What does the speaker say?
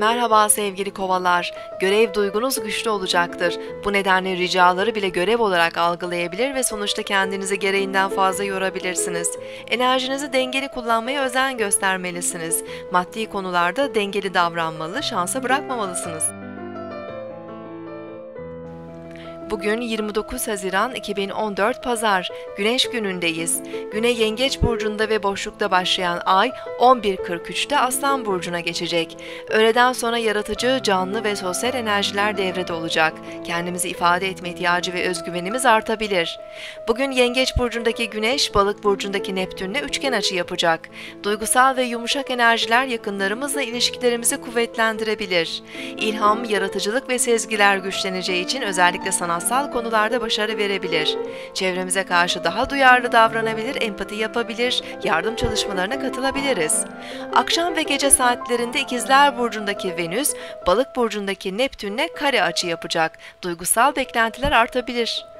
Merhaba sevgili kovalar, görev duygunuz güçlü olacaktır. Bu nedenle ricaları bile görev olarak algılayabilir ve sonuçta kendinizi gereğinden fazla yorabilirsiniz. Enerjinizi dengeli kullanmaya özen göstermelisiniz. Maddi konularda dengeli davranmalı, şansa bırakmamalısınız. Bugün 29 Haziran 2014 Pazar, Güneş günündeyiz. Güne Yengeç burcunda ve boşlukta başlayan ay 11.43'te Aslan burcuna geçecek. Öğleden sonra yaratıcı, canlı ve sosyal enerjiler devrede olacak. Kendimizi ifade etme ihtiyacı ve özgüvenimiz artabilir. Bugün Yengeç burcundaki Güneş, Balık burcundaki Neptün'le üçgen açı yapacak. Duygusal ve yumuşak enerjiler yakınlarımızla ilişkilerimizi kuvvetlendirebilir. İlham, yaratıcılık ve sezgiler güçleneceği için özellikle sanatsal konularda başarı verebilir. Çevremize karşı daha duyarlı davranabilir, empati yapabilir, yardım çalışmalarına katılabiliriz. Akşam ve gece saatlerinde İkizler burcundaki Venüs, Balık burcundaki Neptün'le kare açı yapacak. Duygusal beklentiler artabilir.